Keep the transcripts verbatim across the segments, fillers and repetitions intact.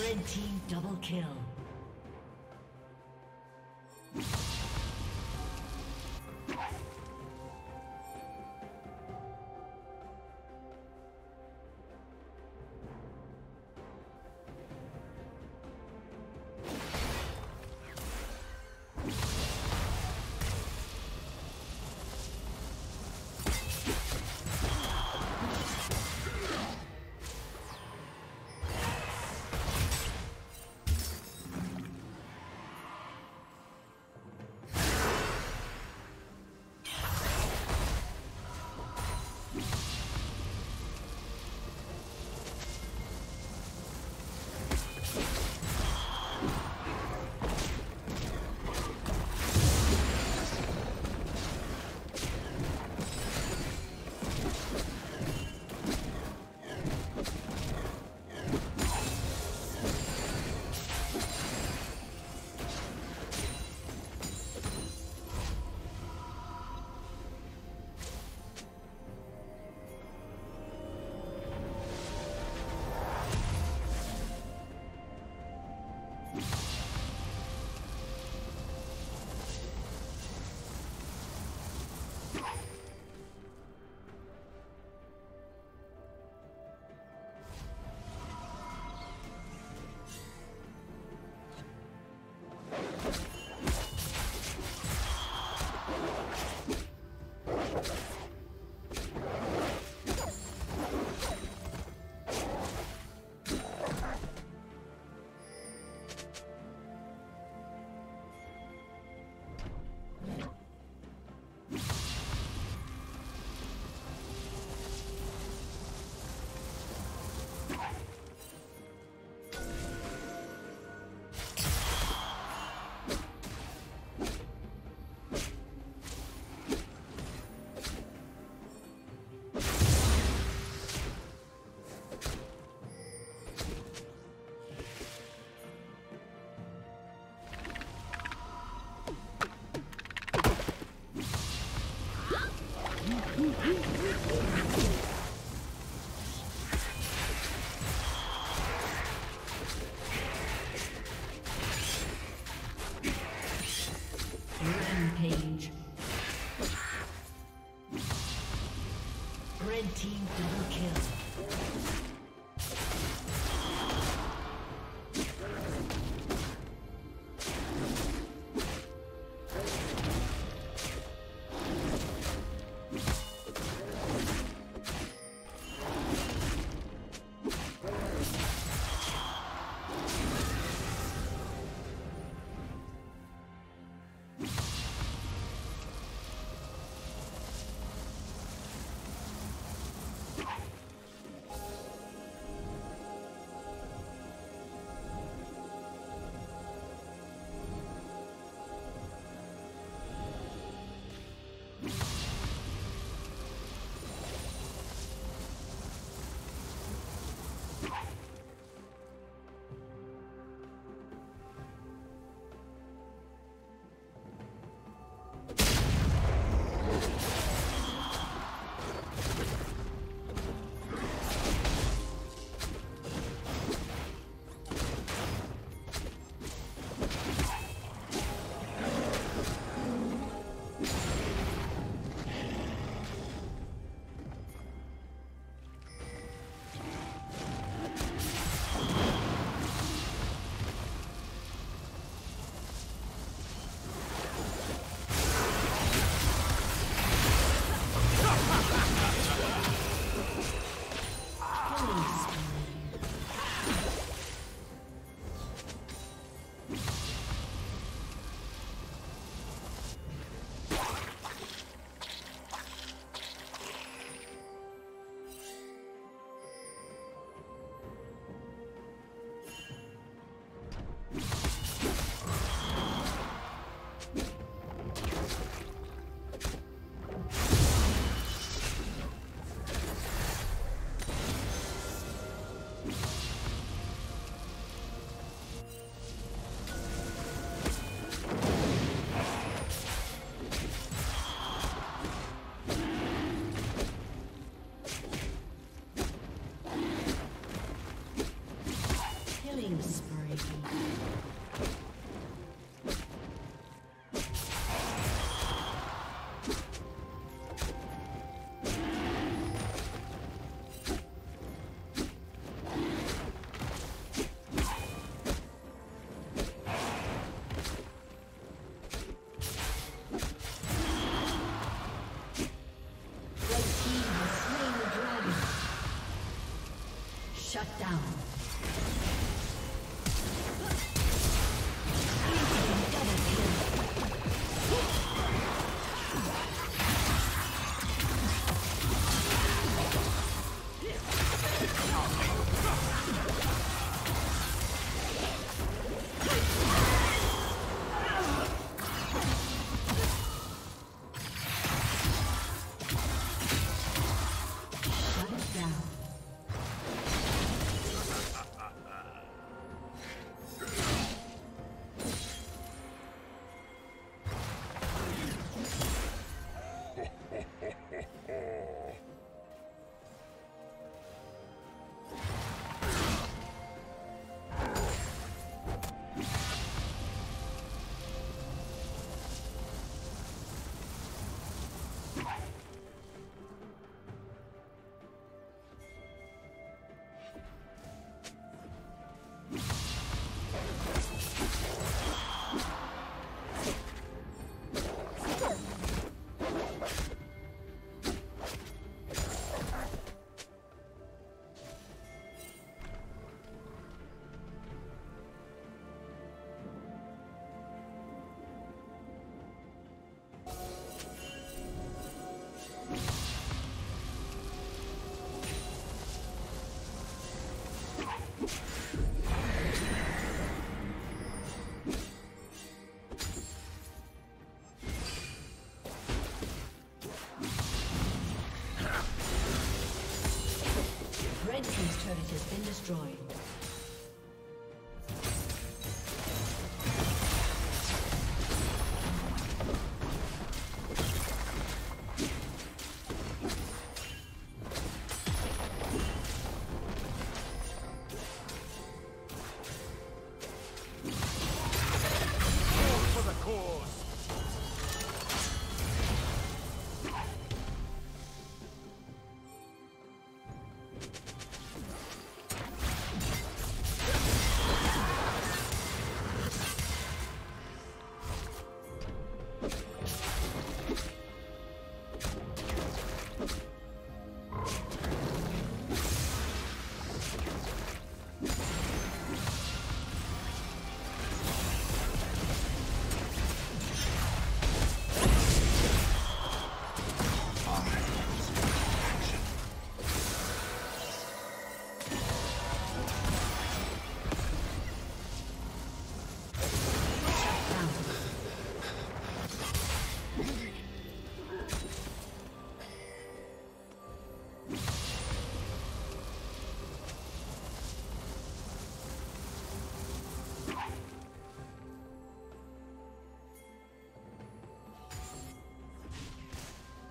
Red team double kill.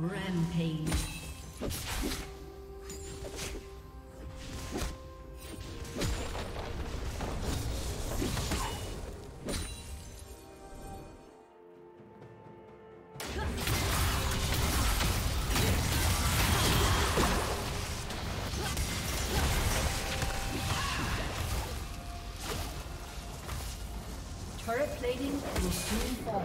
Rampage. Turret plating will soon fall.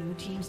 Blue team's